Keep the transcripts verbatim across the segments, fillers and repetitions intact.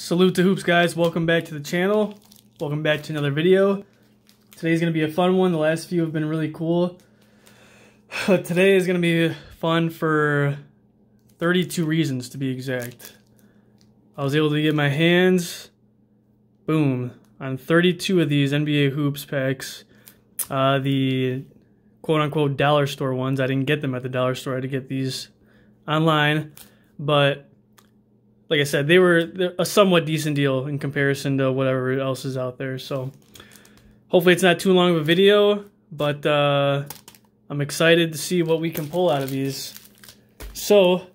Salute to Hoops, guys. Welcome back to the channel. Welcome back to another video. Today's going to be a fun one. The last few have been really cool. Today is going to be fun for thirty-two reasons, to be exact. I was able to get my hands, boom, on thirty-two of these N B A Hoops packs. Uh, the quote-unquote dollar store ones. I didn't get them at the dollar store. I had to get these online. But like I said, they were a somewhat decent deal in comparison to whatever else is out there. So hopefully it's not too long of a video, but uh, I'm excited to see what we can pull out of these. So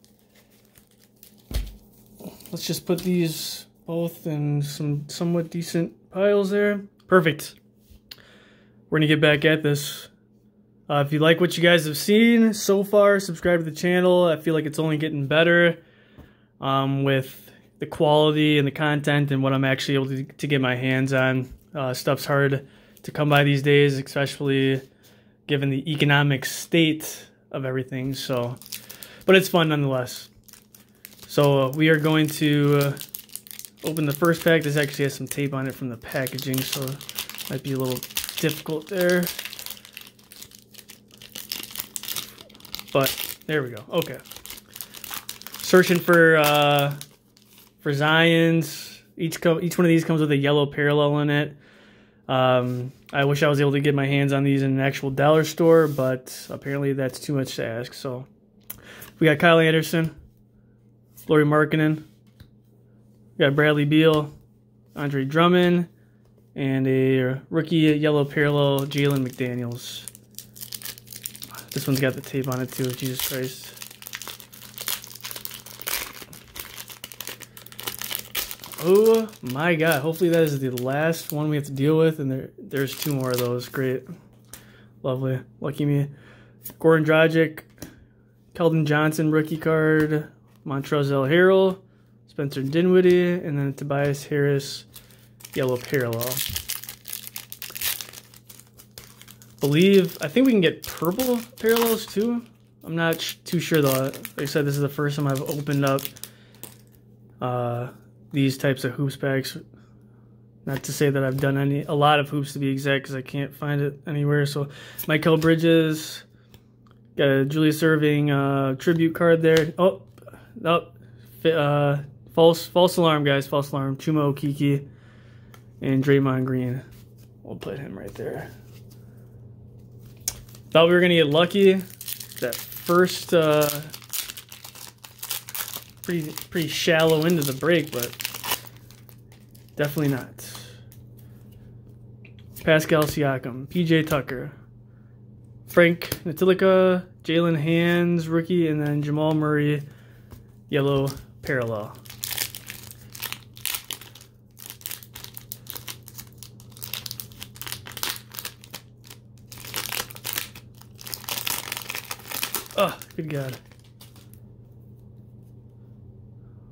let's just put these both in some somewhat decent piles there. Perfect. We're going to get back at this. Uh, if you like what you guys have seen so far, subscribe to the channel. I feel like it's only getting better um, with the quality and the content and what I'm actually able to, to get my hands on. Uh, stuff's hard to come by these days, especially given the economic state of everything. So, but it's fun nonetheless. So uh, we are going to uh, open the first pack. This actually has some tape on it from the packaging, so it might be a little difficult there. But there we go. Okay. Searching for uh, for Zions. Each co each one of these comes with a yellow parallel in it. Um, I wish I was able to get my hands on these in an actual dollar store, but apparently that's too much to ask. So we got Kyle Anderson, Lori Markkinen, we got Bradley Beal, Andre Drummond, and a rookie yellow parallel Jalen McDaniels. This one's got the tape on it too, Jesus Christ. Oh my God, hopefully that is the last one we have to deal with, and there, there's two more of those, great. Lovely, lucky me. Goran Dragic, Keldon Johnson rookie card, Montrezl Harrell, Spencer Dinwiddie, and then Tobias Harris yellow parallel. Believe I think we can get purple parallels too. I'm not sh too sure though. Like I said, this is the first time I've opened up uh, these types of hoops packs. Not to say that I've done any a lot of hoops to be exact, because I can't find it anywhere. So Michael Bridges, got a Julius Erving uh, tribute card there. Oh, oh uh, false false alarm guys, false alarm. Chuma Okiki and Draymond Green. We'll put him right there. Thought we were gonna get lucky. That first uh, pretty pretty shallow into the break, but definitely not. Pascal Siakam, P J Tucker, Frank Ntilikina, Jalen Hands rookie, and then Jamal Murray yellow parallel. Oh, good God.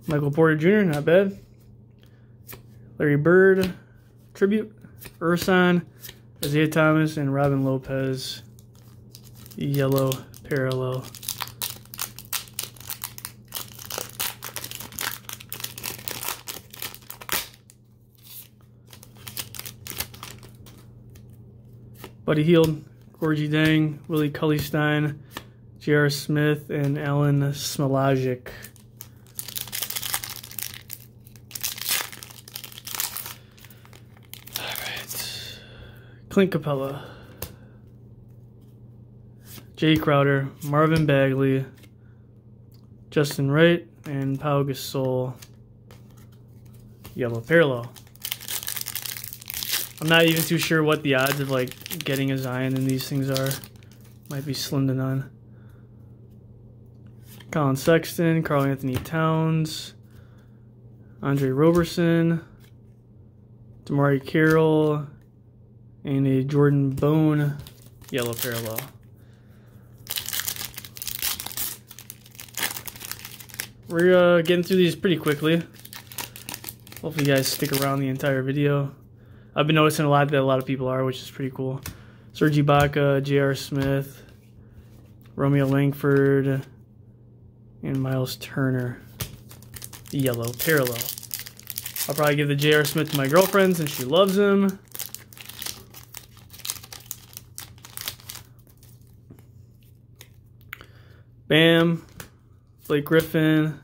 Michael Porter Junior, not bad. Larry Bird, tribute. Urson, Isaiah Thomas, and Robin Lopez, yellow parallel. Buddy Hield, Gorgie Dang, Willie Cully-Stein, J R Smith, and Alan Smolajic. All right. Clint Capella, Jay Crowder, Marvin Bagley, Justin Wright, and Pau Gasol. Yellow parallel. I'm not even too sure what the odds of like getting a Zion in these things are. Might be slim to none. Colin Sexton, Karl Anthony Towns, Andre Roberson, Damari Carroll, and a Jordan Bone yellow parallel. We're uh, getting through these pretty quickly. Hopefully you guys stick around the entire video. I've been noticing a lot that a lot of people are, which is pretty cool. Serge Ibaka, J R Smith, Romeo Langford, and Miles Turner, yellow parallel. I'll probably give the J R. Smith to my girlfriend since she loves him. Bam. Blake Griffin.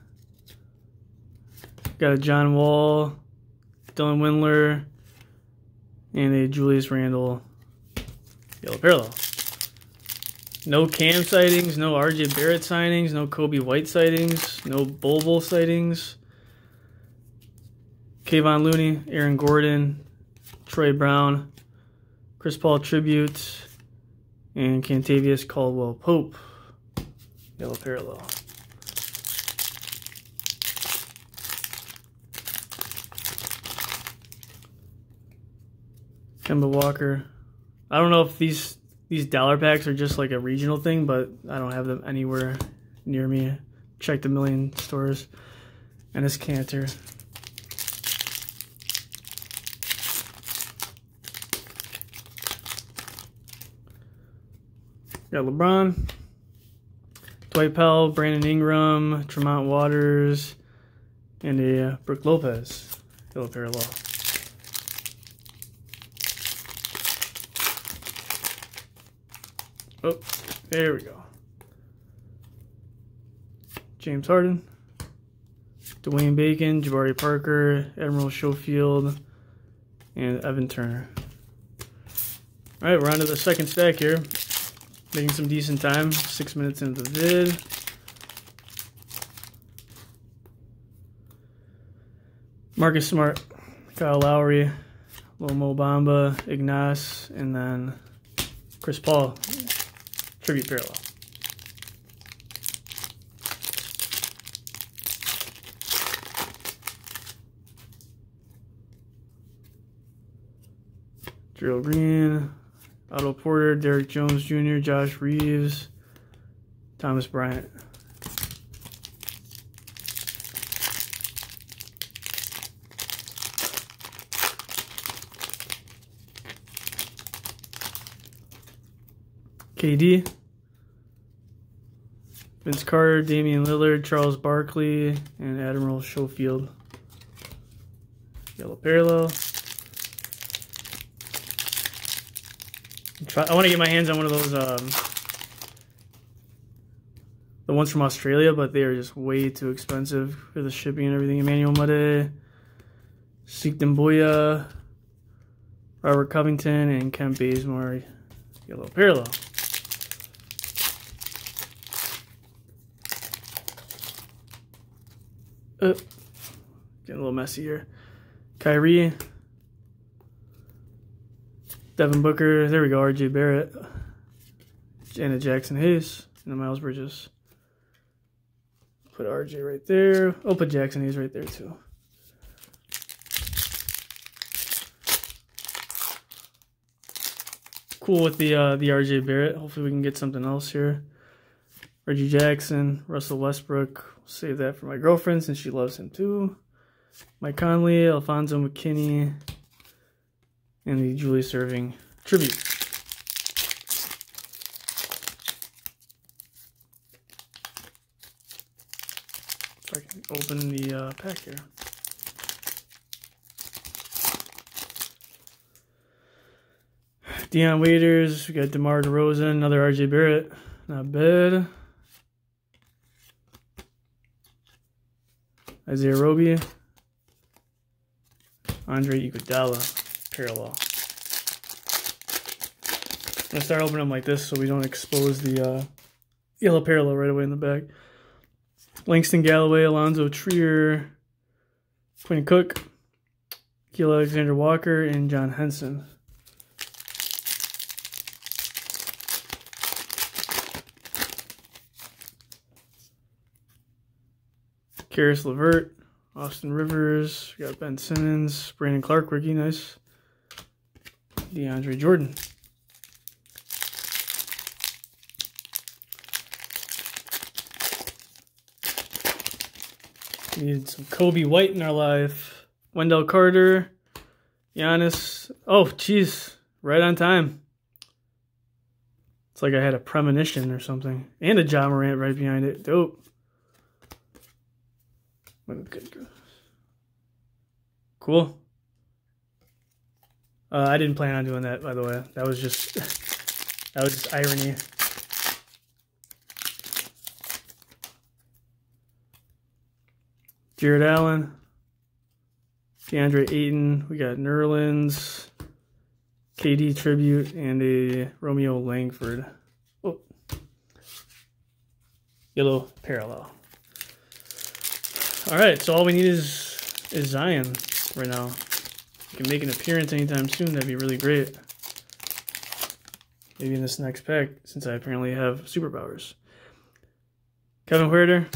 Got a John Wall, Dylan Windler, and a Julius Randle yellow parallel. No Cam sightings, no R J. Barrett signings, no Kobe White sightings, no Bol Bol sightings. Kayvon Looney, Aaron Gordon, Troy Brown, Chris Paul tribute, and Kentavious Caldwell Pope yellow parallel. Kemba Walker. I don't know if these these dollar packs are just like a regional thing, but I don't have them anywhere near me. Checked a million stores. And it's Cantor. Got LeBron. Dwight Powell, Brandon Ingram, Tremont Waters, and a Brook Lopez yellow parallel. Oh, there we go. James Harden, Dwayne Bacon, Jabari Parker, Admiral Schofield, and Evan Turner. All right, we're on to the second stack here. Making some decent time, six minutes into the vid. Marcus Smart, Kyle Lowry, Lil Mo Bamba, Ignas, and then Chris Paul. Tribute parallel. Gerald Green, Otto Porter, Derek Jones Junior, Josh Reeves, Thomas Bryant. K D, Vince Carter, Damian Lillard, Charles Barkley, and Admiral Schofield. Yellow parallel. Try, I want to get my hands on one of those, um, the ones from Australia, but they are just way too expensive for the shipping and everything. Emmanuel Mude, Seek Demboya, Robert Covington, and Kent Bazemore. Yellow parallel. Uh, getting a little messy here. Kyrie, Devin Booker, there we go, R J. Barrett, Janet Jackson Hayes, and then Miles Bridges. Put R J right there. Oh, put Jackson Hayes right there too. Cool with the uh, the R J. Barrett. Hopefully we can get something else here. Reggie Jackson, Russell Westbrook. Save that for my girlfriend since she loves him too. Mike Conley, Alfonso McKinney, and the Julius Erving tribute. If I can open the uh, pack here. Deion Waiters, we got DeMar DeRozan, another R J. Barrett. Not bad. Isaiah Roby, Andre Iguodala, parallel. I'm gonna start opening them like this so we don't expose the uh, yellow parallel right away in the back. Langston Galloway, Alonzo Trier, Quinn Cook, Gil Alexander-Walker, and John Henson. Karis LeVert, Austin Rivers, we got Ben Simmons, Brandon Clark, rookie, nice. DeAndre Jordan. We needed some Kobe White in our life. Wendell Carter, Giannis. Oh, jeez, right on time. It's like I had a premonition or something. And a Ja Morant right behind it. Dope. Cool. Uh, I didn't plan on doing that, by the way. That was just that was just irony. Jared Allen, DeAndre Ayton. We got Nerlens, K D tribute, and a Romeo Langford. Oh, yellow parallel. All right, so all we need is is Zion right now. If he can make an appearance anytime soon, that'd be really great. Maybe in this next pack, since I apparently have superpowers. Kevin Huerter,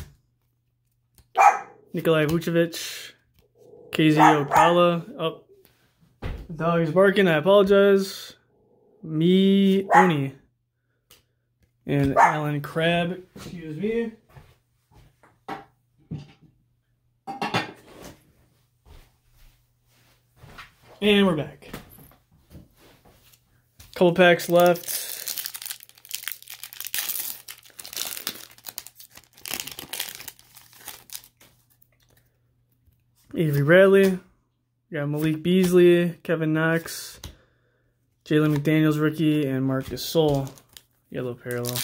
Nikolai Vucevic, K Z Opala. Oh, the dog is barking. I apologize. Me Oni and Alan Crabb. Excuse me. And we're back. Couple packs left. Avery Bradley, we got Malik Beasley, Kevin Knox, Jalen McDaniels rookie, and Marc Gasol, yellow parallel.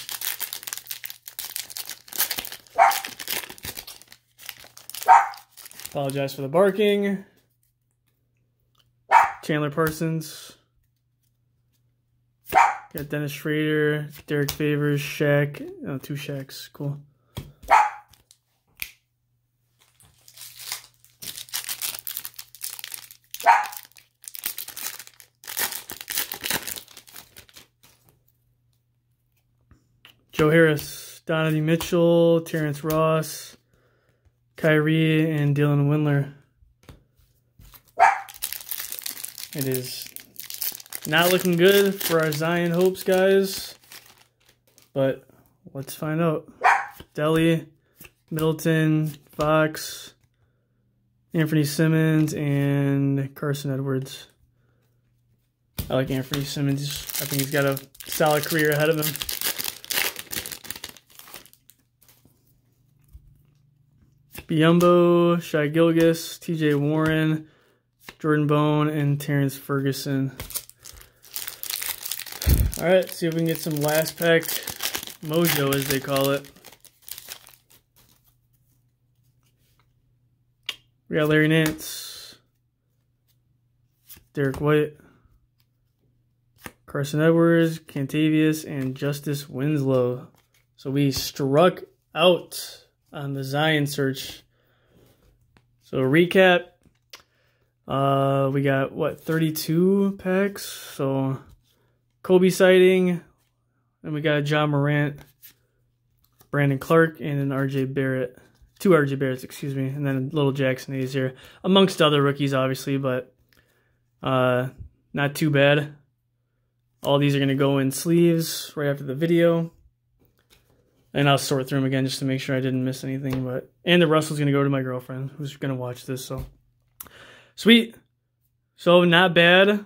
Apologize for the barking. Chandler Parsons, got Dennis Schroeder, Derek Favors, Shaq, oh, two Shaqs, cool. Joe Harris, Donovan Mitchell, Terrence Ross, Kyrie, and Dylan Windler. It is not looking good for our Zion hopes, guys. But let's find out. Delly, Middleton, Fox, Anthony Simmons, and Carson Edwards. I like Anthony Simmons. I think he's got a solid career ahead of him. Biyombo, Shai Gilgeous, T J Warren, Jordan Bone, and Terrence Ferguson. All right, see if we can get some last pack mojo, as they call it. We got Larry Nance, Derek White, Carson Edwards, Kentavious, and Justice Winslow. So we struck out on the Zion search. So recap, uh, we got what, thirty-two packs? So Kobe sighting, and we got John Morant, Brandon Clark, and an R J. Barrett, two R J. Barretts, excuse me, and then a little Jackson Hayes here, amongst other rookies, obviously, but uh, not too bad. All these are gonna go in sleeves right after the video. And I'll sort through them again just to make sure I didn't miss anything. But and the Russell's going to go to my girlfriend, who's going to watch this. So, sweet. So, not bad,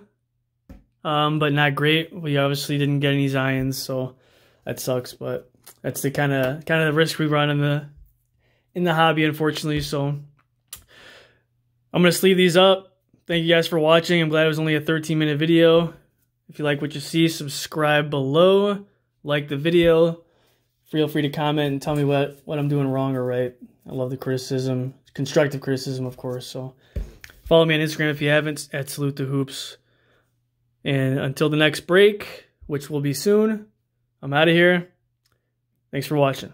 um, but not great. We obviously didn't get any Zions, so that sucks. But that's the kind of kind of the risk we run in the, in the hobby, unfortunately. So, I'm going to sleeve these up. Thank you guys for watching. I'm glad it was only a thirteen minute video. If you like what you see, subscribe below. Like the video. Feel free to comment and tell me what, what I'm doing wrong or right. I love the criticism, constructive criticism, of course. So follow me on Instagram if you haven't, at Salute the Hoops. And until the next break, which will be soon, I'm out of here. Thanks for watching.